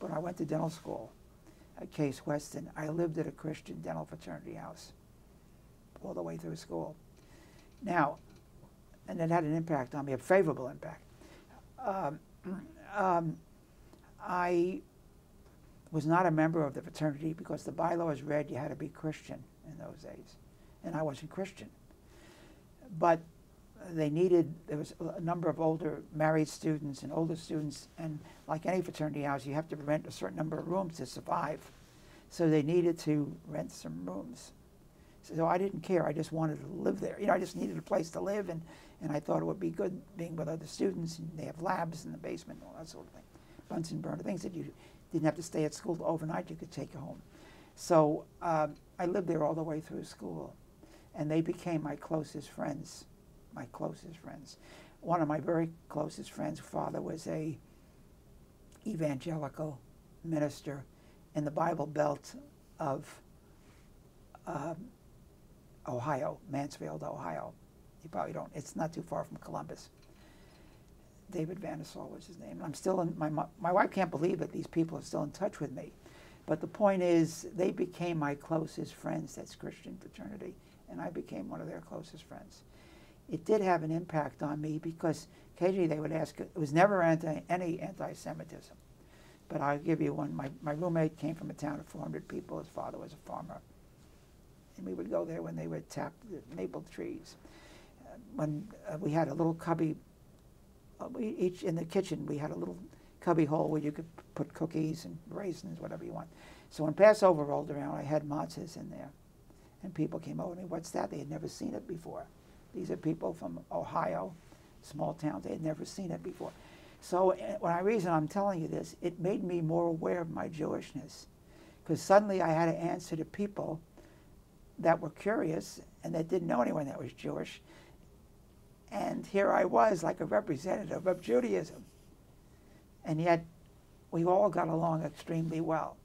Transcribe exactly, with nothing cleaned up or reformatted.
but I went to dental school at Case Western. I lived at a Christian dental fraternity house all the way through school. Now, and it had an impact on me, a favorable impact. Um, um, I was not a member of the fraternity because the bylaws read you had to be Christian in those days, and I wasn't Christian. But they needed, there was a number of older married students and older students, and like any fraternity house, you have to rent a certain number of rooms to survive. So they needed to rent some rooms. So I didn't care, I just wanted to live there. You know, I just needed a place to live, and, and I thought it would be good being with other students, and they have labs in the basement and all that sort of thing. Bunsen burner, things that you didn't have to stay at school overnight, you could take home. So um, I lived there all the way through school, and they became my closest friends. My closest friends. One of my very closest friends' father was a evangelical minister in the Bible Belt of um, Ohio, Mansfield, Ohio. You probably don't. It's not too far from Columbus. David Vandersal was his name. I'm still in. My my wife can't believe that these people are still in touch with me. But the point is, they became my closest friends. That's Christian fraternity, and I became one of their closest friends. It did have an impact on me because occasionally they would ask, it was never anti, any anti-Semitism. But I'll give you one. My, my roommate came from a town of four hundred people. His father was a farmer. And we would go there when they would tap the maple trees. Uh, when uh, we had a little cubby, uh, we each in the kitchen, we had a little cubby hole where you could put cookies and raisins, whatever you want. So when Passover rolled around, I had matzahs in there. And people came over to me, what's that? They had never seen it before. These are people from Ohio, small towns. They had never seen it before. So when I reason I'm telling you this, it made me more aware of my Jewishness, because suddenly I had to answer to people that were curious and that didn't know anyone that was Jewish. And here I was like a representative of Judaism. And yet we all got along extremely well.